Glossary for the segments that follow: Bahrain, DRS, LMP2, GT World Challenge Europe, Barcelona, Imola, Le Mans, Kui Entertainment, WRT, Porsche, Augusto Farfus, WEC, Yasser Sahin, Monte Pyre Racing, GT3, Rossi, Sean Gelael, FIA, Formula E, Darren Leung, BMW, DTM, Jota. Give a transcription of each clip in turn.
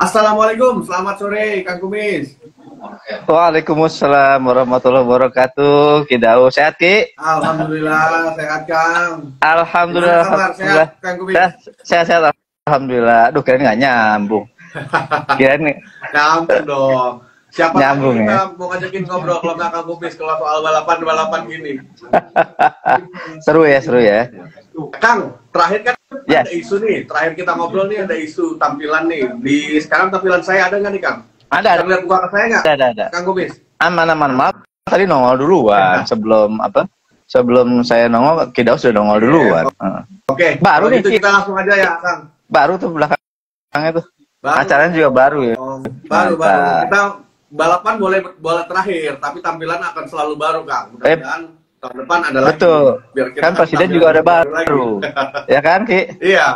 Assalamualaikum, selamat sore Kang Kumis. Waalaikumsalam warahmatullahi wabarakatuh. Kidau, sehat Ki? Alhamdulillah, sehat Kang. Alhamdulillah, sehat Kang Kumis. Sehat, alhamdulillah. Aduh, kirain nggak nyambung. Kirain nyambung dong. Siapa nyambung, kita ya? Mau ngajakin ngobrol kalau nggak Kang Kumis kalau soal balapan-balapan gini. Seru ya, seru ya. Kang, terakhir kan yes, ada isu nih, terakhir kita ngobrol nih ada isu tampilan nih. Di sekarang tampilan saya ada nggak nih Kang? Ada. Lihat buka saya nggak? Ada. Kang Kumis? Aman. Maaf, tadi nongol duluan. Sebelum saya nongol, Kidau sudah nongol duluan. Oke. Baru nih. Kita langsung aja ya Kang. Baru tuh belakangnya tuh. Acaranya juga baru ya. Oh, baru. Kita balapan boleh terakhir, tapi tampilan akan selalu baru Kang. Mudah-mudahan tahun depan ada lagi. Betul. Biar kita kan presiden juga ada baru. Ya kan Ki? Iya.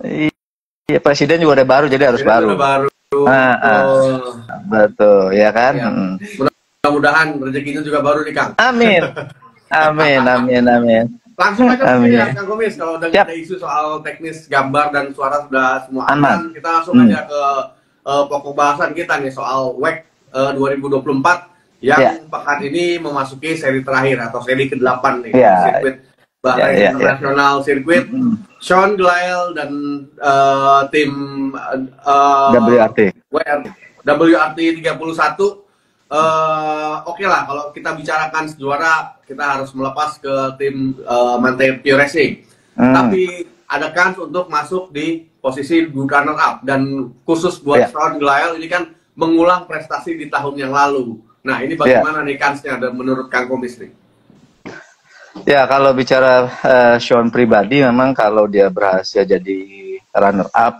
Iya, presiden juga ada baru, jadi harus presiden baru. Betul, ya kan? Ya. Mudah-mudahan rezekinya juga baru nih Kang. Amin. Langsung aja ya Kang Kumis, kalau udah ada isu soal teknis gambar dan suara sudah semua aman. Kita langsung aja ke pokok bahasan kita nih soal WEC 2024. Yang pekan ini memasuki seri terakhir atau seri ke-8 nih, sirkuit Bahrain International Circuit. Sean Gelael dan tim WRT 31. Oke lah, kalau kita bicarakan juara, kita harus melepas ke tim Monte Pyre Racing. Tapi ada kans untuk masuk di posisi runner up, dan khusus buat Sean Gelael ini kan mengulang prestasi di tahun yang lalu. Nah, ini bagaimana nih kansnya dan menurut Kang Kumis nih? Ya, kalau bicara Sean pribadi, memang kalau dia berhasil jadi runner up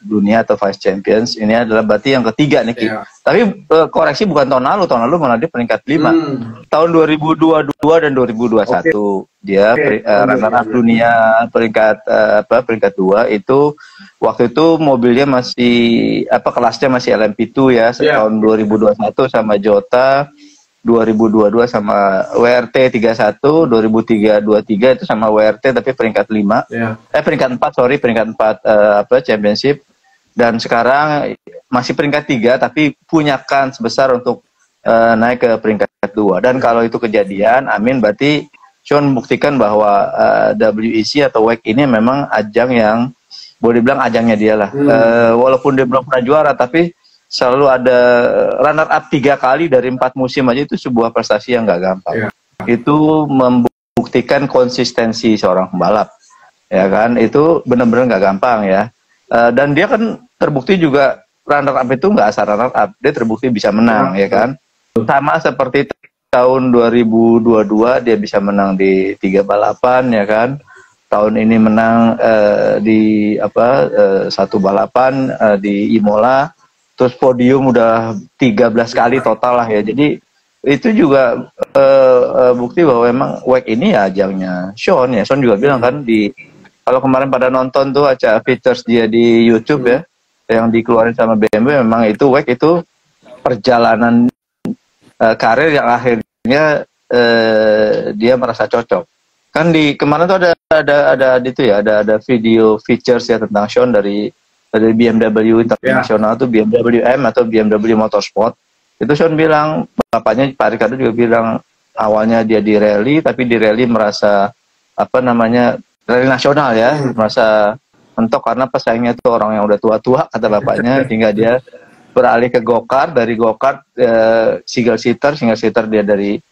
dunia atau vice champions, ini adalah berarti yang ketiga nih Ki. Tapi koreksi bukan tahun lalu malah dia peringkat 5. Tahun 2022 dan 2021 dia runner up dunia peringkat 2 itu. Waktu itu mobilnya masih kelasnya masih LMP2 ya, tahun 2021 sama Jota, 2022 sama WRT 31, 2023 itu sama WRT tapi peringkat 5. Peringkat 4 championship, dan sekarang masih peringkat 3 tapi punya kans besar untuk naik ke peringkat 2. Dan kalau itu kejadian, amin, berarti Sean membuktikan bahwa WEC atau WEC ini memang ajang yang boleh dibilang ajangnya dia lah. Walaupun dia belum pernah juara, tapi selalu ada runner up 3 kali dari 4 musim aja, itu sebuah prestasi yang nggak gampang. Itu membuktikan konsistensi seorang pembalap, ya kan? Itu benar-benar nggak gampang ya. Dan dia kan terbukti juga runner up itu nggak asal runner up, dia terbukti bisa menang, ya kan? Sama seperti tahun 2022 dia bisa menang di 3 balapan, ya kan? Tahun ini menang di 1 balapan di Imola, terus podium udah 13 kali total lah ya. Jadi itu juga bukti bahwa emang WEC ini ya ajangnya Sean ya. Sean juga bilang kan, di kalau kemarin pada nonton tuh acara features dia di YouTube ya, yang dikeluarin sama BMW, memang itu WEC itu perjalanan karir yang akhirnya dia merasa cocok. Kan di kemarin tuh ada video features ya tentang Sean dari BMW Internasional tuh, BMW M atau BMW Motorsport. Itu Sean bilang, bapaknya Pak Ricardo juga bilang, awalnya dia di rally, tapi di rally merasa rally nasional ya, merasa mentok karena pesaingnya tuh orang yang udah tua-tua kata bapaknya, hingga dia beralih ke go-kart, dari go-kart single seater dia dari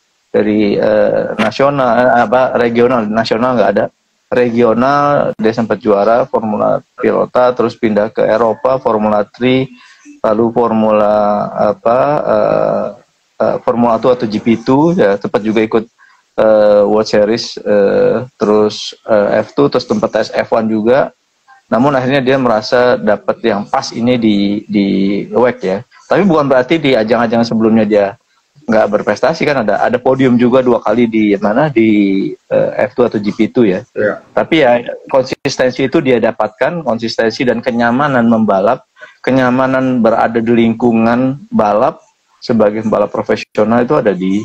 nasional regional, nasional nggak ada, regional dia sempat juara Formula Pilota, terus pindah ke Eropa Formula 3, lalu Formula 2 atau GP2 ya, sempat juga ikut World Series, terus F2, terus tempat tes F1 juga. Namun akhirnya dia merasa dapat yang pas ini di WEC ya. Tapi bukan berarti di ajang-ajang sebelumnya dia nggak berprestasi, kan ada podium juga 2 kali di F2 atau GP2 ya. Tapi ya konsistensi itu dia dapatkan, konsistensi dan kenyamanan membalap, kenyamanan berada di lingkungan balap sebagai pembalap profesional itu ada di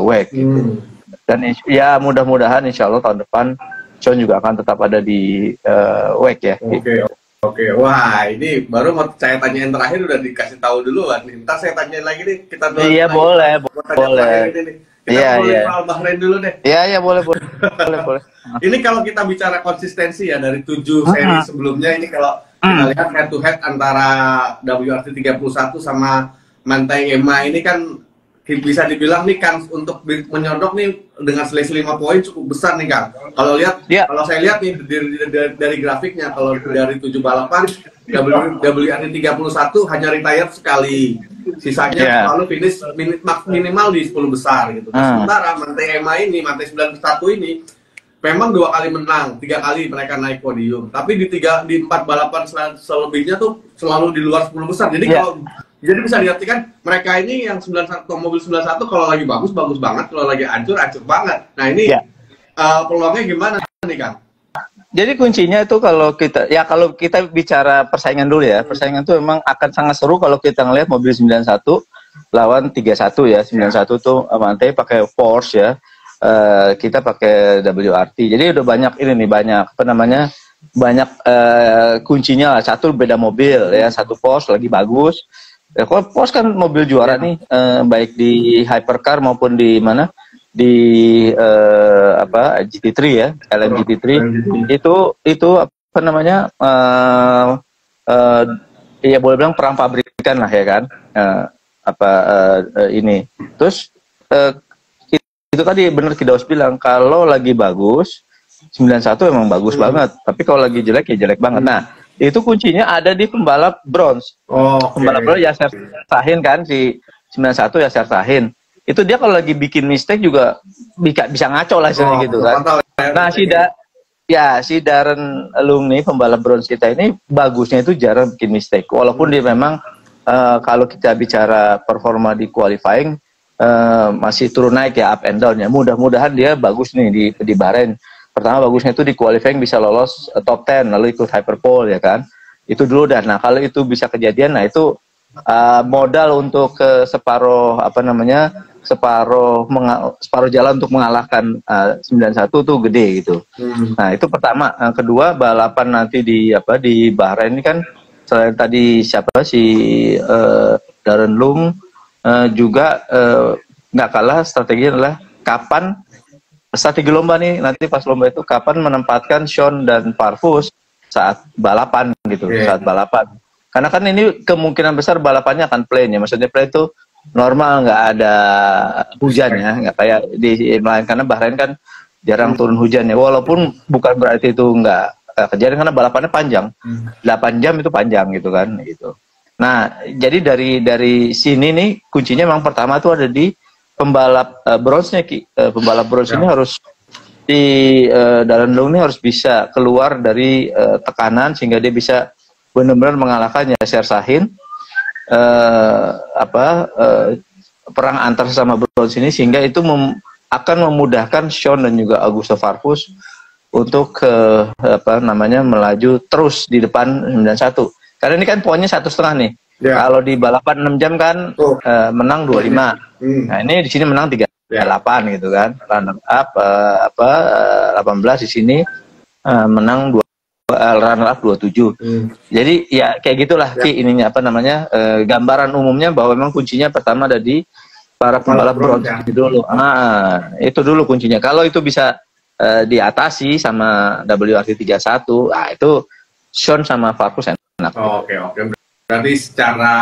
WEC gitu. Dan ya mudah-mudahan insya Allah tahun depan Sean juga akan tetap ada di WEC ya. Oke, wah ini baru saya tanyain terakhir udah dikasih tahu duluan. Ntar saya tanyain lagi nih, kita dulu. Iya, boleh, boleh. Kita mulai soal Bahrain dulu deh. Iya, boleh. boleh. Ini kalau kita bicara konsistensi ya dari 7 seri sebelumnya, ini kalau kita lihat head to head antara WRT 31 sama Monte Ema ini kan bisa dibilang nih kan untuk menyodok nih dengan selisih 5 poin cukup besar nih Kang. Kalau lihat, kalau saya lihat nih dari grafiknya, kalau dari 7 balapan WRT 31 hanya retire sekali, sisanya selalu finish minimal di 10 besar gitu. Sementara Monte Ema ini, Monte 91 ini memang 2 kali menang, 3 kali mereka naik podium, tapi di 4 balapan selebihnya tuh selalu di luar 10 besar. Jadi kalau jadi bisa diartikan mereka ini yang 91, mobil 91 kalau lagi bagus banget, kalau lagi hancur banget. Nah ini peluangnya gimana nih Kang? Jadi kuncinya itu kalau kita bicara persaingan dulu ya, persaingan itu memang akan sangat seru kalau kita ngelihat mobil 91 lawan 31 ya, 91 tuh Monte pakai Porsche ya, kita pakai WRT. Jadi udah banyak ini nih, banyak kuncinya lah. Satu beda mobil ya, satu Porsche lagi bagus. Ya, kalau Porsche kan mobil juara nih, baik di hypercar maupun di mana di GT3 ya, LMP3 itu apa namanya ya boleh bilang perang pabrikan lah ya kan, ini. Terus itu tadi bener Kidaus bilang kalau lagi bagus 91 emang bagus banget, tapi kalau lagi jelek ya jelek banget. Nah, itu kuncinya ada di pembalap bronze. Pembalap bronze Yasser Sahin kan, si 91 Yasser Sahin. Itu dia kalau lagi bikin mistake juga bisa ngaco lah gitu kan. Nah, si Darren Leung nih pembalap bronze kita ini bagusnya itu jarang bikin mistake. Walaupun dia memang kalau kita bicara performa di qualifying masih turun naik ya, up and down ya. Mudah-mudahan dia bagus nih di Bahrain. Pertama bagusnya itu di qualifying bisa lolos top 10, lalu ikut hyperpole ya kan. Itu dulu dah. Nah, kalau itu bisa kejadian, nah itu modal untuk ke separuh separuh jalan untuk mengalahkan 91 tuh gede gitu. Nah, itu pertama. Nah, kedua, balapan nanti di Bahrain ini kan selain tadi siapa si Darren Leung juga nggak kalah strateginya adalah kapan strategi lomba nih, nanti pas lomba itu kapan menempatkan Sean dan Farfus saat balapan gitu, saat balapan. Karena kan ini kemungkinan besar balapannya akan plain ya, maksudnya plain itu normal, nggak ada hujan ya, nggak kayak di Bahrain, karena Bahrain kan jarang turun hujan ya, walaupun bukan berarti itu nggak kejadian karena balapannya panjang, 8 jam itu panjang gitu kan gitu. Nah, jadi dari sini nih kuncinya memang pertama tuh ada di pembalap bronze-nya Ki. Pembalap bronze ini harus Darren Leung ini harus bisa keluar dari tekanan sehingga dia bisa benar-benar mengalahkan Yasser Sahin. Perang antar sesama bronze ini sehingga itu akan memudahkan Sean dan juga Augusto Farfus untuk melaju terus di depan 91. Karena ini kan poinnya 1,5 nih. Yeah. Kalau di balapan 6 jam kan menang 25. Nah, ini di sini menang 38 gitu kan. Runner up 18 di sini menang 2 runner up 27. Jadi ya kayak gitulah Ki ininya gambaran umumnya bahwa memang kuncinya pertama ada di para pembalap bronze dulu. Ah, itu dulu kuncinya. Kalau itu bisa diatasi sama WRT 31, ah itu Sean sama Farfus enak. Oke. Berarti secara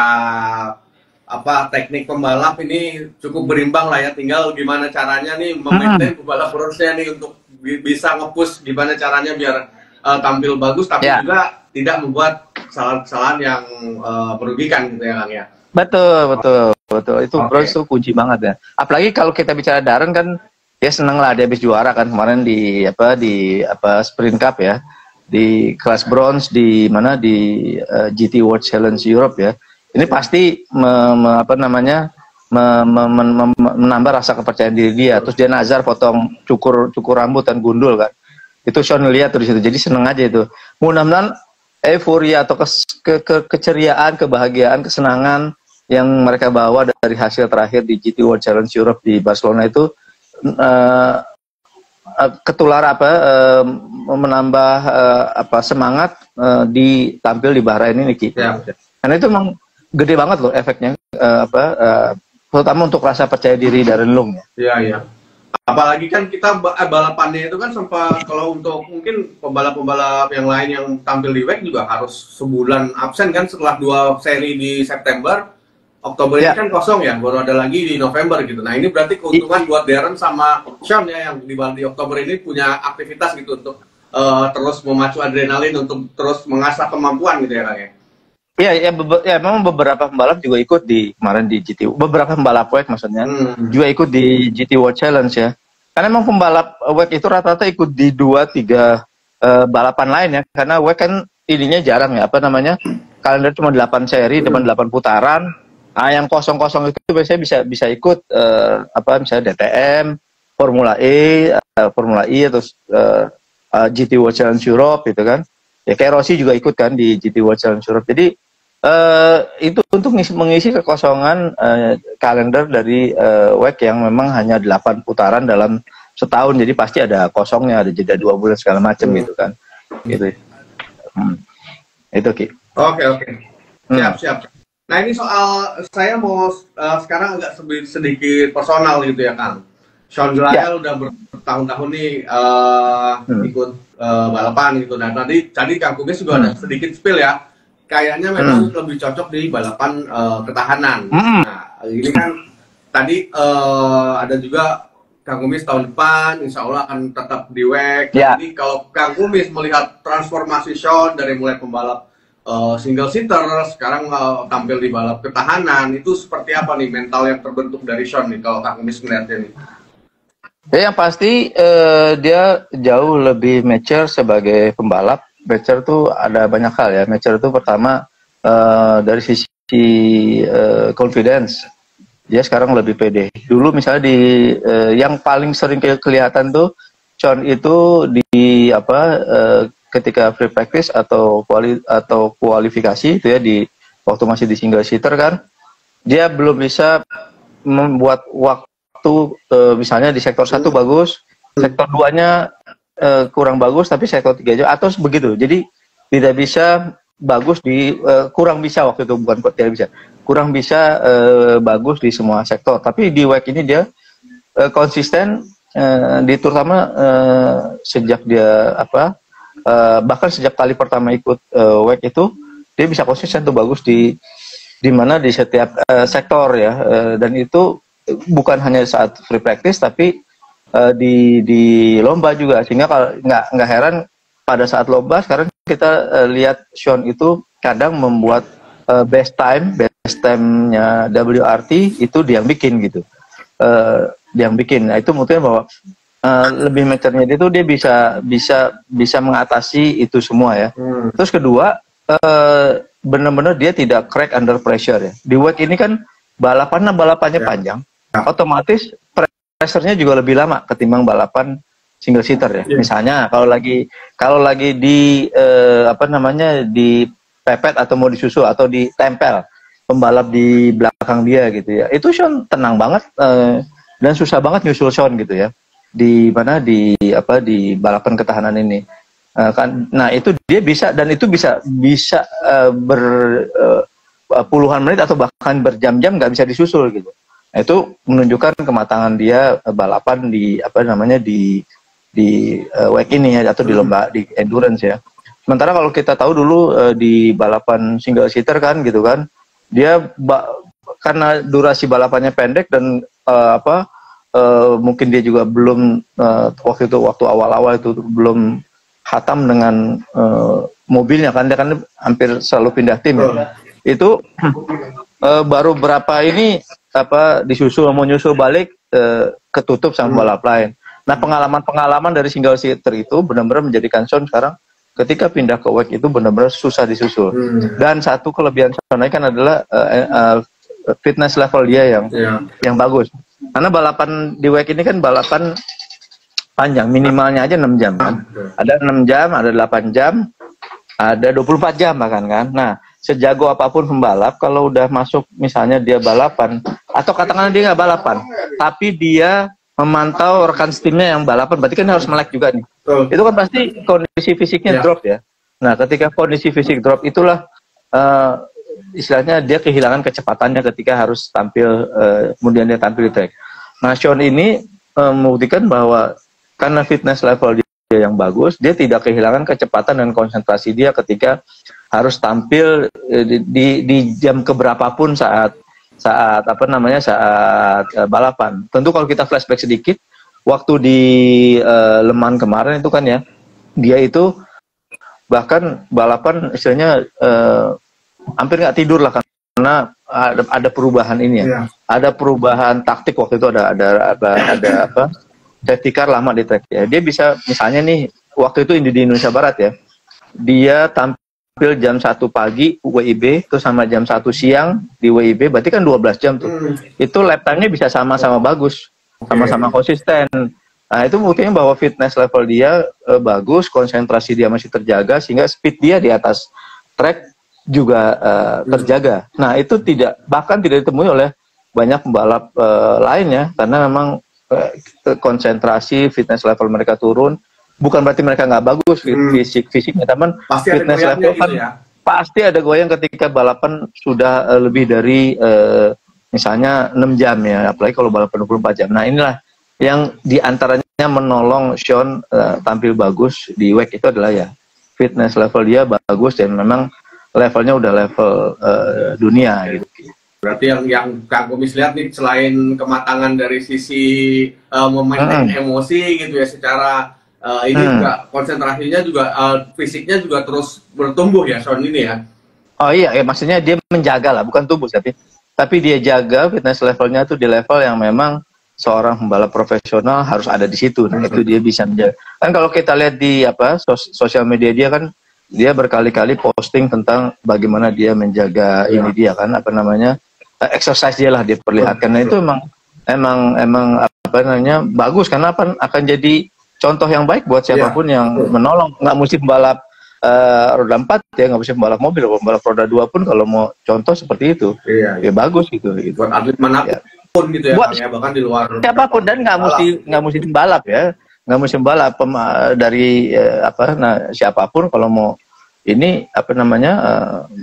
teknik pembalap ini cukup berimbang lah ya, tinggal gimana caranya nih memaintain pembalap bronze-nya nih untuk bisa nge-push gimana caranya biar tampil bagus tapi juga tidak membuat kesalahan-kesalahan yang merugikan gitu ya Kang ya. Betul. Itu bronze tuh kunci banget ya. Apalagi kalau kita bicara Darren kan dia seneng lah, dia habis juara kan kemarin di Sprint Cup ya. Di kelas bronze di mana di GT World Challenge Europe ya. Ini pasti menambah rasa kepercayaan diri dia. Terus dia nazar potong cukur rambut dan gundul kan. Itu Sean lihat tuh di situ. Jadi seneng aja itu. Mudah-mudahan euforia atau keceriaan, kebahagiaan, kesenangan yang mereka bawa dari hasil terakhir di GT World Challenge Europe di Barcelona itu ketular apa menambah apa semangat ditampil di Bahrain ini Ki. Ya. Karena itu memang gede banget loh efeknya terutama untuk rasa percaya diri Darren Leung ya. Iya iya. Apalagi kan kita balapannya itu kan sempat kalau untuk mungkin pembalap-pembalap yang lain yang tampil di WEC juga harus sebulan absen kan setelah 2 seri di September, Oktober ya. Ini kan kosong ya, baru ada lagi di November gitu. Nah ini berarti keuntungan buat Darren sama Sean ya yang di Oktober ini punya aktivitas gitu untuk terus memacu adrenalin untuk terus mengasah kemampuan gitu ya Kang ya. Iya, ya, memang beberapa pembalap juga ikut di kemarin di GT, beberapa pembalap WEC maksudnya juga ikut di GT World Challenge ya. Karena memang pembalap WEC itu rata-rata ikut di 2-3 balapan lain ya. Karena WEC kan ininya jarang ya, apa namanya kalender cuma 8 seri, cuma 8 putaran. Nah, yang kosong-kosong itu biasanya bisa ikut apa misalnya DTM, Formula E atau GT World Challenge Europe gitu kan. Ya kayak Rossi juga ikut kan di GT World Challenge Europe. Jadi itu untuk mengisi kekosongan kalender dari WEC yang memang hanya 8 putaran dalam setahun, jadi pasti ada kosongnya, ada jeda 2 bulan segala macam gitu kan, gitu. Itu Ki. Oke. Siap. Nah ini soal saya mau sekarang agak sedikit personal gitu ya Kang. Sean Gelael udah bertahun-tahun nih ikut balapan gitu. Nah tadi Kang Kubis juga ada sedikit spill ya. Kayaknya memang lebih cocok di balapan ketahanan. Nah, ini kan tadi ada juga Kang Kumis tahun depan, insya Allah akan tetap di WEC. Yeah. Jadi kalau Kang Kumis melihat transformasi Sean dari mulai pembalap single seater, sekarang tampil di balap ketahanan, itu seperti apa nih mental yang terbentuk dari Sean nih kalau Kang Kumis melihatnya nih? Ya, yang pasti dia jauh lebih mature sebagai pembalap. Mature tuh ada banyak hal ya. Mature tuh pertama dari sisi confidence, dia sekarang lebih pede. Dulu misalnya di yang paling sering kelihatan tuh Sean itu di apa ketika free practice atau kualifikasi itu ya di waktu masih di single seater kan, dia belum bisa membuat waktu misalnya di sektor 1 bagus, sektor 2-nya kurang bagus, tapi sektor 3 aja atau begitu. Jadi tidak bisa bagus di kurang bisa waktu itu, bukan tidak bisa, kurang bisa bagus di semua sektor. Tapi di WEC ini dia konsisten di terutama sejak dia apa bahkan sejak kali pertama ikut WEC itu dia bisa konsisten tuh bagus di mana di setiap sektor ya, dan itu bukan hanya saat free practice tapi di lomba juga, sehingga kalau nggak heran pada saat lomba sekarang kita lihat Sean itu kadang membuat best time-nya WRT itu dia yang bikin gitu, nah, itu mungkin bahwa lebih maturnya dia tuh, dia bisa mengatasi itu semua ya. Terus kedua benar-benar dia tidak crack under pressure ya. Di WEC ini kan balapannya panjang, otomatis pressernya juga lebih lama ketimbang balapan single seater ya. Misalnya kalau lagi di apa namanya dipepet atau mau disusul atau ditempel pembalap di belakang dia gitu ya. Itu Sean tenang banget dan susah banget nyusul Sean gitu ya. Di balapan ketahanan ini. Nah, itu dia bisa, dan itu bisa puluhan menit atau bahkan berjam-jam nggak bisa disusul gitu. Nah, itu menunjukkan kematangan dia balapan di apa namanya di WEC ini ya, atau di lomba di endurance ya. Sementara kalau kita tahu dulu di balapan single seater kan gitu kan, dia karena durasi balapannya pendek dan mungkin dia juga belum waktu awal-awal itu belum hatam dengan mobilnya kan, dia kan hampir selalu pindah tim ya. Itu baru berapa ini apa disusul mau nyusul balik ketutup sama balap lain. Nah, pengalaman dari single seater itu benar-benar menjadikan Sean sekarang ketika pindah ke WEC itu benar-benar susah disusul. Dan satu kelebihan Sean kan adalah fitness level dia yang bagus. Karena balapan di WEC ini kan balapan panjang, minimalnya aja 6 jam kan. Ada 6 jam, ada 8 jam, ada 24 jam bahkan kan. Nah, sejago apapun pembalap, kalau udah masuk misalnya dia balapan, atau katakanlah dia nggak balapan, tapi dia memantau rekan timnya yang balapan, berarti kan harus melek juga nih. Itu kan pasti kondisi fisiknya drop ya. Nah, ketika kondisi fisik drop itulah istilahnya dia kehilangan kecepatannya ketika harus tampil, kemudian dia tampil di track. Nah, Sean ini membuktikan bahwa karena fitness level dia yang bagus, dia tidak kehilangan kecepatan dan konsentrasi dia ketika harus tampil di jam keberapapun saat apa namanya, saat balapan. Tentu kalau kita flashback sedikit, waktu di Le Mans kemarin itu kan ya, dia itu bahkan balapan istilahnya hampir nggak tidur lah karena ada perubahan ini ya, ada perubahan taktik. Waktu itu ada apa, safety car lama di track ya. Dia bisa misalnya nih, waktu itu di Indonesia Barat ya, dia tampil jam 1 pagi WIB, terus sama jam 1 siang di WIB, berarti kan 12 jam tuh. Itu lap time-nya bisa sama-sama bagus, sama-sama konsisten. Nah, itu buktinya bahwa fitness level dia bagus, konsentrasi dia masih terjaga, sehingga speed dia di atas track juga terjaga. Nah, itu tidak, bahkan tidak ditemui oleh banyak pembalap lainnya, karena memang konsentrasi, fitness level mereka turun. Bukan berarti mereka nggak bagus fisiknya, teman. Fitness level kan ya, pasti ada goyang ketika balapan sudah lebih dari misalnya 6 jam ya, apalagi kalau balapan 24 jam. Nah, inilah yang diantaranya menolong Sean tampil bagus di WEC itu adalah ya fitness level dia bagus dan memang levelnya udah level dunia gitu. Berarti yang Kang Kumis lihat nih, selain kematangan dari sisi memainkan emosi gitu ya, secara ini juga konsentrasinya juga fisiknya juga terus bertumbuh ya Sean ini ya. Oh iya, ya, maksudnya dia menjaga lah, bukan tumbuh, tapi dia jaga fitness levelnya tuh di level yang memang seorang pembalap profesional harus ada di situ. Nah, itu dia bisa menjaga. Kan kalau kita lihat di apa sosial media dia kan, dia berkali-kali posting tentang bagaimana dia menjaga ini dia kan apa namanya, exercise dia lah dia perlihatkan. Nah, itu emang apa namanya bagus, karena akan jadi contoh yang baik buat siapapun yang menolong. Nggak mesti pembalap roda 4 ya, nggak mesti pembalap mobil, pembalap roda 2 pun kalau mau contoh seperti itu ya bagus gitu. Buat atlet manapun gitu ya, buat, bahkan di luar siapapun, dan nggak mesti pembalap ya, nggak mesti pembalap dari siapapun kalau mau ini apa namanya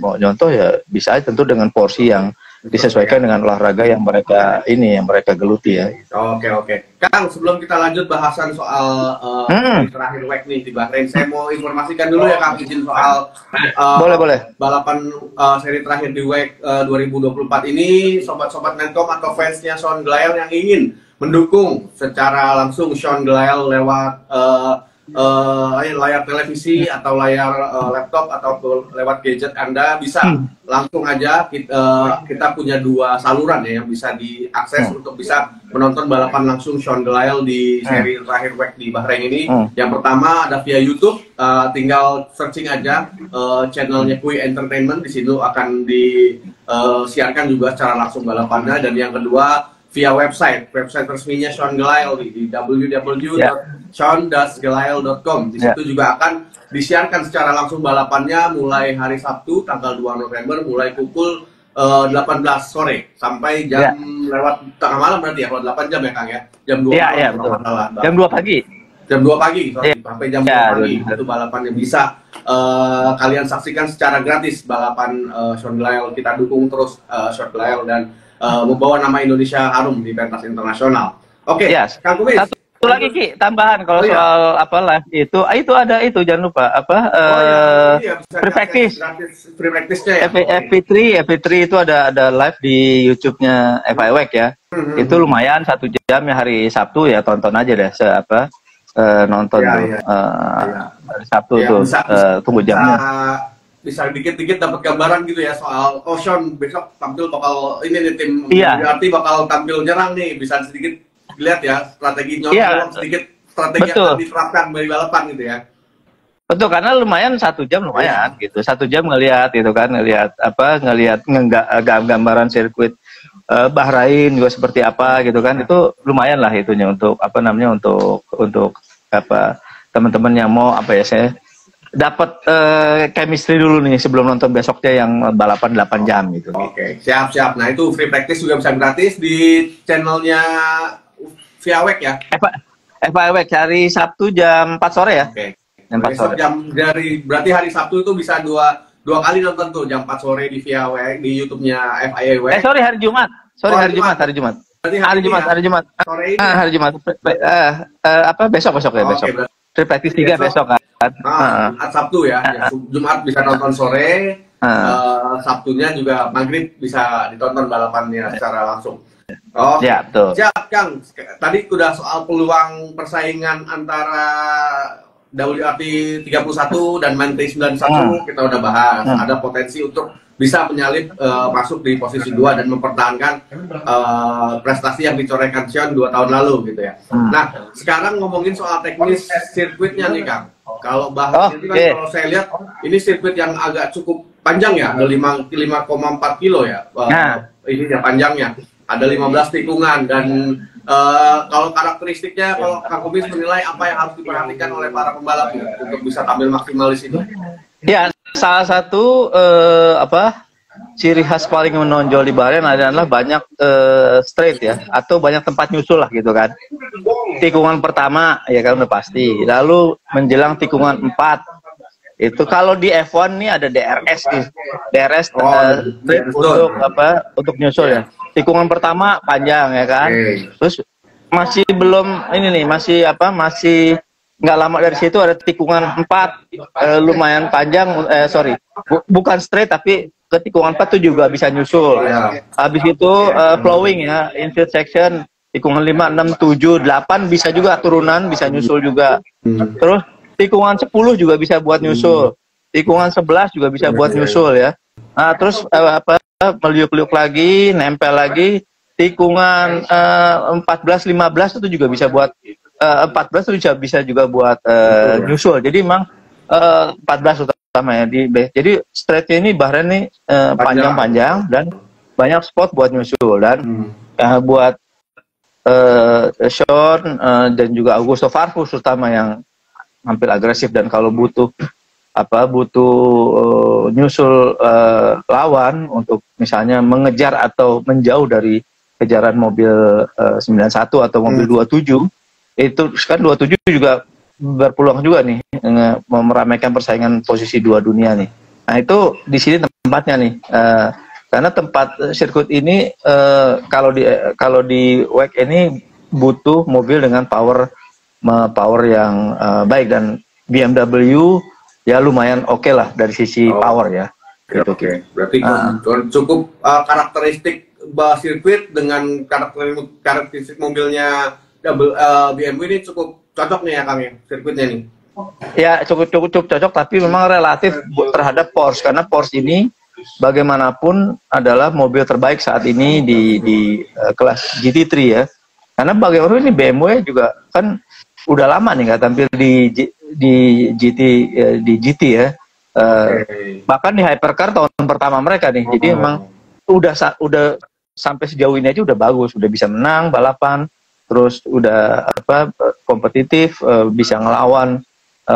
mau contoh ya bisa, tentu dengan porsi yang disesuaikan dengan olahraga yang mereka ini, yang mereka geluti ya. Oke. Kang, sebelum kita lanjut bahasan soal terakhir WEC nih di Bahrain, saya mau informasikan dulu ya Kang, izin soal boleh. Balapan seri terakhir di WEC 2024 ini, sobat-sobat Menkom atau fansnya Sean Gelael yang ingin mendukung secara langsung Sean Gelael lewat layar televisi atau layar laptop atau lewat gadget Anda, bisa langsung aja kita punya dua saluran ya yang bisa diakses untuk bisa menonton balapan langsung Sean Gelael di seri terakhir WEC di Bahrain ini. Yang pertama ada via YouTube, tinggal searching aja channelnya Kui Entertainment, di situ akan disiarkan juga secara langsung balapannya. Dan yang kedua via website resminya Sean Gelael di www.sean-gelael.com. Di situ juga akan disiarkan secara langsung balapannya mulai hari Sabtu tanggal 2 November mulai pukul 18 sore sampai jam lewat tengah malam, berarti ya kalau 8 jam ya Kang ya. Jam 2 jam 2 pagi. Jam 2 pagi sampai jam 2 pagi itu balapan yang bisa kalian saksikan secara gratis balapan Sean Gelael. Kita dukung terus Sean Gelael dan membawa nama Indonesia harum di pentas internasional. Oke, Kang Kumis. Satu lagi Ki, tambahan kalau soal apalah itu ada itu, jangan lupa apa pre-practice-nya ya. FP3 itu ada live di YouTube-nya FIA WEC ya. Itu lumayan 1 jam ya, hari Sabtu ya, tonton aja deh nonton hari Sabtu tuh tunggu jamnya. Bisa dikit-dikit dapat gambaran gitu ya soal Sean besok tampil bakal ini nih, tim WRT bakal tampil nyerang nih, bisa sedikit dilihat ya strategi nyolong sedikit strategi yang diterapkan dari balapan gitu ya. Betul, karena lumayan 1 jam lumayan gitu. 1 jam ngelihat itu kan, ngelihat gambaran sirkuit Bahrain juga seperti apa gitu kan. Itu lumayan lah itunya untuk apa namanya, untuk apa teman-teman yang mau apa ya, saya dapat chemistry dulu nih sebelum nonton besoknya yang balapan 8 jam gitu. Oke, siap. Nah, itu free practice juga bisa gratis di channelnya FIA WEC ya? FIA WEC hari Sabtu jam 4 sore ya? Oke. Berarti hari Sabtu itu bisa dua kali nonton tuh, jam 4 sore di FIA WEC, di YouTube-nya FIA WEC. Sorry, hari Jumat. Sorry, hari Jumat. Hari Jumat. Sore ini. Hari Jumat. Besok ya, besok. Okay, practice 3 besok kan. Sabtu ya. Jumat bisa nonton sore. Sabtunya juga maghrib bisa ditonton balapannya secara langsung. Oh, ya, betul. Siap, Kang. Tadi udah soal peluang persaingan antara WRT 31 dan Monte 91 kita udah bahas. Ada potensi untuk bisa menyalip masuk di posisi 2 dan mempertahankan prestasi yang dicorekan Sean 2 tahun lalu gitu ya. Nah, sekarang ngomongin soal teknis sirkuitnya nih, Kang. Kalau bahas ini kan kalau saya lihat ini sirkuit yang agak cukup panjang ya, ada 5,4 kilo ya, ini yang panjangnya, ada 15 tikungan dan kalau karakteristiknya, kalau Kang Kumis menilai apa yang harus diperhatikan oleh para pembalap untuk bisa tampil maksimal di sini? Ya, salah satu ciri khas paling menonjol di Bahrain adalah banyak straight ya, atau banyak tempat nyusul lah gitu kan. Tikungan pertama ya kan udah pasti, lalu menjelang tikungan 4. Itu kalau di F1 nih ada DRS nih, DRS untuk untuk nyusul ya. Tikungan pertama panjang ya kan, terus masih belum ini nih, masih nggak lama dari situ ada tikungan 4 lumayan panjang, bukan straight tapi ke tikungan 4 tuh juga bisa nyusul. Habis itu flowing ya, infield section tikungan 5, 6, 7, 8 bisa juga turunan, bisa nyusul juga. Terus tikungan 10 juga bisa buat nyusul, tikungan 11 juga bisa buat nyusul ya. Nah, terus meliuk-liuk lagi, nempel lagi, tikungan 14, 15 itu juga bisa buat 14 itu bisa juga buat nyusul. Jadi memang 14 utamanya di base. Jadi straightnya ini Bahrain ini panjang-panjang dan banyak spot buat nyusul dan buat Sean dan juga Augusto Farfus terutama yang hampir agresif dan kalau butuh nyusul lawan untuk misalnya mengejar atau menjauh dari kejaran mobil 91 atau mobil 27, itu kan 27 juga berpeluang juga nih meramaikan persaingan posisi 2 dunia nih. Nah, itu di sini tempatnya nih, karena tempat sirkuit ini kalau di WEC ini butuh mobil dengan power yang baik dan BMW ya lumayan oke lah dari sisi power ya. Oke. Berarti cukup karakteristik sirkuit dengan karakteristik mobilnya BMW ini cukup cocok nih ya Kang ya, sirkuitnya nih. Ya cukup cocok, tapi memang relatif terhadap Porsche karena Porsche ini bagaimanapun adalah mobil terbaik saat ini di kelas GT3 ya. Karena bagaimanapun ini BMW juga kan udah lama nih nggak tampil di GT ya, bahkan di hypercar tahun pertama mereka nih. Jadi emang udah sampai sejauh ini aja udah bagus, udah bisa menang balapan, terus udah kompetitif, bisa ngelawan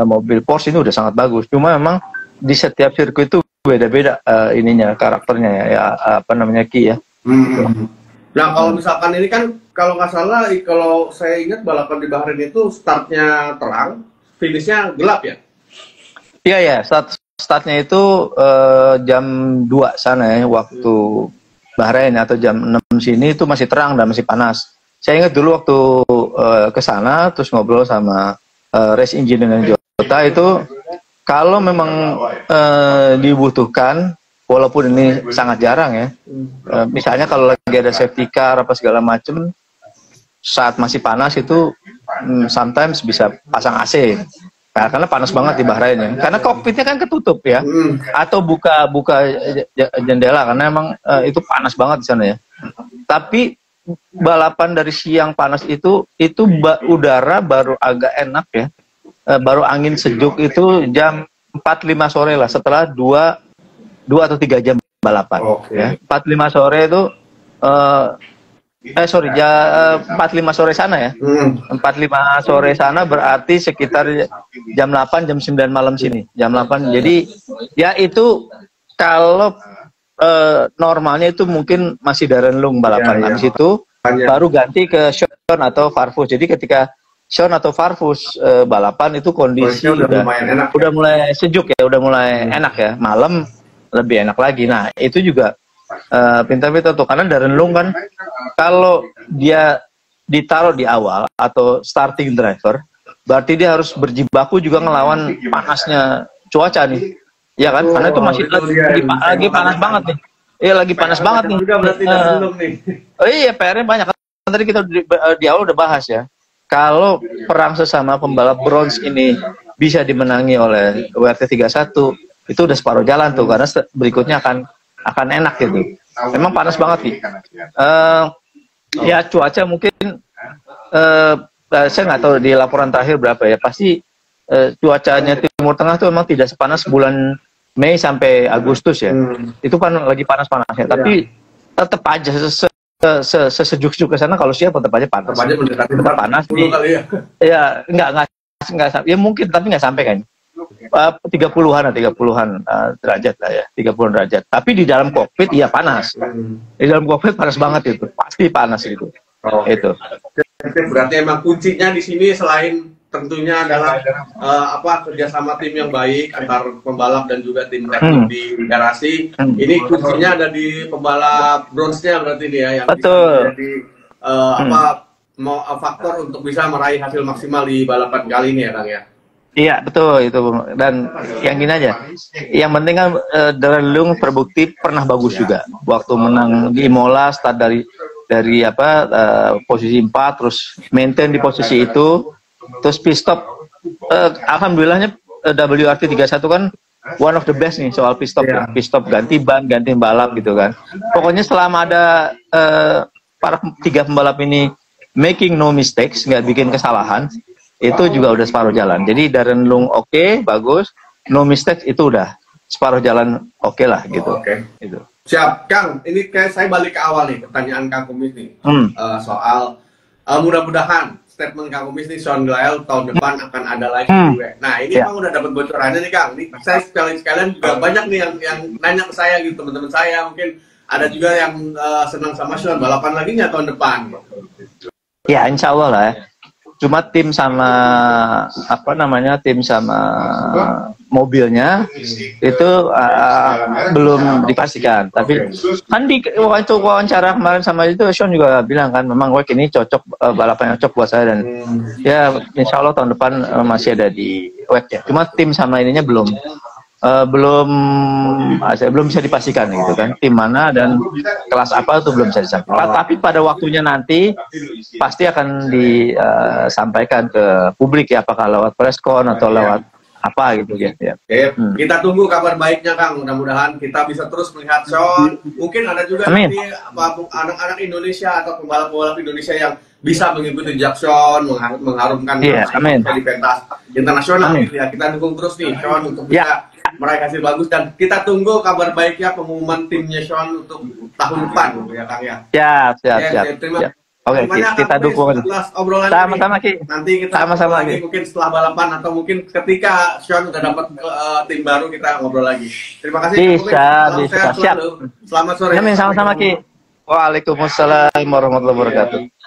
mobil Porsche ini udah sangat bagus. Cuma memang di setiap sirkuit itu beda-beda ininya karakternya ya, Ki ya. Nah, kalau misalkan ini kan, kalau nggak salah, kalau saya ingat balapan di Bahrain itu startnya terang, finishnya gelap ya? Iya, ya. Startnya itu jam 2 sana ya, waktu Bahrain, atau jam 6 sini itu masih terang dan masih panas. Saya ingat dulu waktu ke sana, terus ngobrol sama race engineer dengan Jota, itu kalau memang dibutuhkan, walaupun ini sangat jarang ya, misalnya kalau lagi ada safety car apa segala macem, saat masih panas itu sometimes bisa pasang AC, nah, karena panas banget di Bahrain ya, karena kokpitnya kan ketutup ya, atau buka jendela karena emang itu panas banget di sana ya. Tapi balapan dari siang panas itu udara baru agak enak ya, baru angin sejuk itu jam 4-5 sore lah, setelah 2 atau 3 jam balapan. Ya. 4-5 sore itu 4-5 sore sana ya. 4-5 sore sana berarti sekitar jam 8 jam 9 malam sini. Jam 8. Jadi ya itu kalau normalnya itu mungkin masih Darren Leung balapan. Habis itu baru ganti ke Sean Sean atau Farfus. Jadi ketika Sean atau Farfus balapan itu kondisi udah mulai sejuk ya, udah mulai enak ya. Malam lebih enak lagi. Nah, itu juga pintar-pintar tuh, karena Darren Leung kan kalau dia ditaruh di awal atau starting driver, berarti dia harus berjibaku juga ngelawan panasnya cuaca nih. Ya kan? Karena itu masih lagi panas banget nih. Iya, lagi panas banget nih. Oh iya, PR-nya banyak. Tadi kita di awal udah bahas ya. Kalau perang sesama pembalap bronze ini bisa dimenangi oleh WRT 31, itu udah separuh jalan tuh, karena berikutnya akan enak gitu. Memang panas banget nih. Ya cuaca mungkin saya nggak tahu di laporan terakhir berapa ya. Pasti cuacanya Timur Tengah tuh memang tidak sepanas bulan Mei sampai Agustus ya. Itu kan lagi panas-panasnya. Tapi tetap aja sesejuk-sejuk ke sana kalau siap tetap aja panas. Tetap panas di, ya. Ya nggak ya mungkin tapi nggak sampai kan 30-an derajat lah ya, 30 derajat. Tapi di dalam kokpit ya panas. Di dalam kokpit panas banget itu. Pasti panas itu. Oh, itu. Berarti emang kuncinya di sini selain tentunya adalah kerjasama tim yang baik antar pembalap dan juga tim teknik di garasi. Ini kuncinya ada di pembalap bronze-nya berarti ini ya, yang betul. Jadi faktor untuk bisa meraih hasil maksimal di balapan kali ini ya Kang ya. Iya betul itu, dan yang gini aja, yang penting kan Darren Leung terbukti pernah bagus juga waktu menang di Imola, start dari posisi 4 terus maintain di posisi itu. Terus pit stop, alhamdulillahnya WRT 31 kan one of the best nih soal pit stop, yeah. Pit stop ganti ban, ganti balap gitu kan. Pokoknya selama ada para 3 pembalap ini making no mistakes, nggak bikin kesalahan, itu juga udah separuh jalan. Jadi Darren Leung oke, bagus, no mistakes itu udah separuh jalan oke lah gitu. Oke. Gitu. Siap, Kang. Ini kayak saya balik ke awal nih pertanyaan Kang Kumis nih soal mudah-mudahan statement Kang Kumis nih, Sean Gelael tahun depan akan ada lagi gue. Nah ini emang udah dapat bocorannya nih Kang. Ini saya sekalian juga banyak nih yang nanya ke saya gitu, teman-teman saya mungkin ada juga yang senang sama Sean balapan lagi nya tahun depan. Ya insya Allah lah. Ya. Cuma tim sama tim sama mobilnya itu belum dipastikan. Tapi kan di wawancara kemarin sama itu Sean juga bilang kan memang WEC ini cocok, balapan yang cocok buat saya, dan ya insya Allah tahun depan masih ada di WEC ya. Cuma tim sama ininya belum bisa dipastikan gitu kan, tim mana dan kelas apa itu belum bisa disampaikan. Tapi pada waktunya nanti pasti akan disampaikan ke publik ya, apakah lewat preskon atau lewat apa gitu ya. Oke, kita tunggu kabar baiknya Kang. Mudah-mudahan kita bisa terus melihat Sean. Mungkin ada juga nanti anak-anak Indonesia atau pembalap-pembalap Indonesia yang bisa mengikuti jejak Sean, mengharumkan nama di pentas internasional. Ya, kita dukung terus nih Sean untuk bisa meraih hasil bagus, dan kita tunggu kabar baiknya pengumuman timnya Sean untuk tahun depan ya Kang ya. Siap. Terima kasih. Oke, kita dukung. Sama-sama Ki. Nanti kita sama-sama lagi mungkin setelah balapan atau mungkin ketika Sean udah dapat tim baru kita ngobrol lagi. Terima kasih. Bisa. Siap. Selamat sore. Amin, sama-sama Ki. Waalaikumsalam warahmatullahi wabarakatuh.